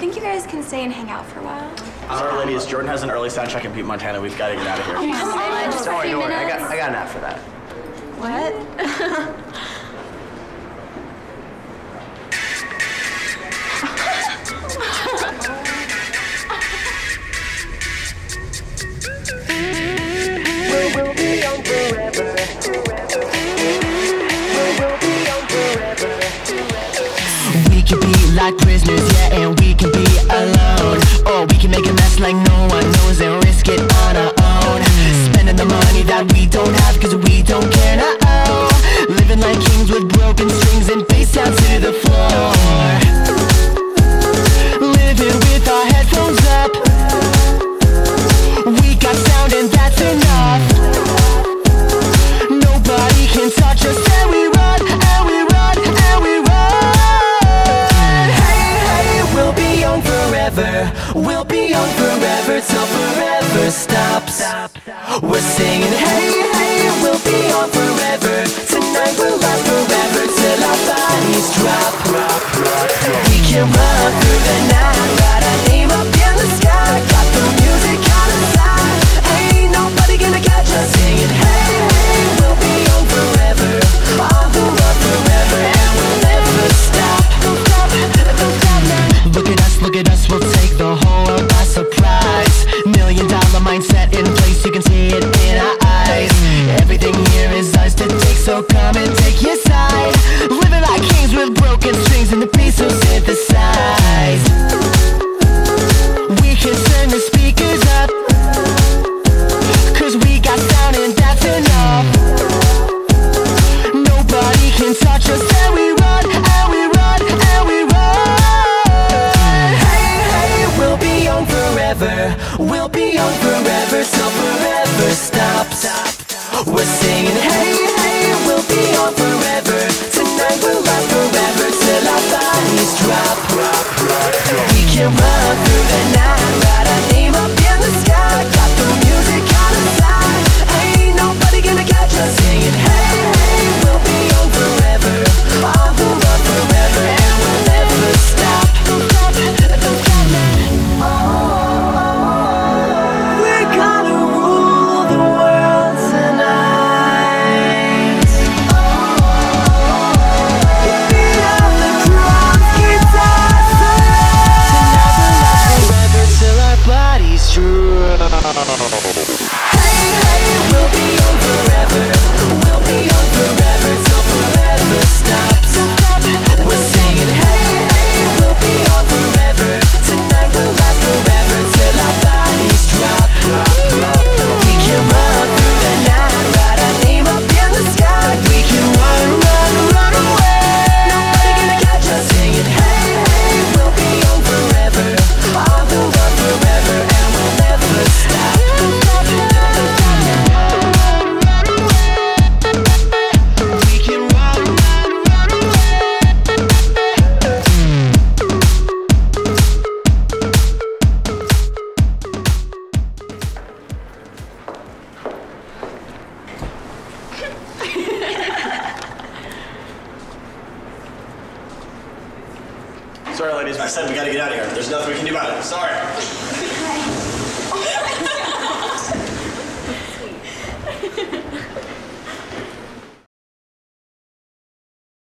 you think you guys can stay and hang out for a while? All right, ladies, Jordan has an early sound check in Butte, Montana. We've got to get out of here. Oh, come on, just for a few minutes. I got an app for that. What? We can be like prisoners, yeah, and we can be alone. Or we can make a mess like no one knows and risk it on our own. Spending the money that we don't have cause we don't care, no. Living like kings with broken strings and face down to the floor. Living with our headphones up. We got sound and that's enough. Nobody can touch us and we run and we run and we run. Hey, hey, we'll be young forever. We'll be young forever till forever stops. We're singing hey, hey, we'll be young forever. Tonight we'll last forever till our bodies drop. We can run through the night, write our name up in the sky. Got the music on the side. Ain't nobody gonna catch us singing hey, hey, we'll be young forever. All the love forever and we'll never stop. Don't stop, don't stop now. Look at us, we'll take the whole world by surprise. $1 million mindset in place, you can see it in our eyes. Everything here is ours to take, so come and take your side. Living like kings with broken strings and the beat so synthesized. We can turn the speakers up, cause we got sound and that's enough. Nobody can touch us and we run, and we run, and we run. Hey, hey, we'll be young forever. We'll be young forever till forever stops. We're singing hey, hey, we'll be on forever. Tonight we'll run forever till our bodies drop. We can run through the night, write our name up in the sky. Got the music on the side. Ain't nobody gonna catch us singing hey, hey, we'll be on forever. All the love forever and we'll never stop. Don't stop, don't stop now. Oh. Sorry, ladies, I said we gotta get out of here. There's nothing we can do about it. Sorry.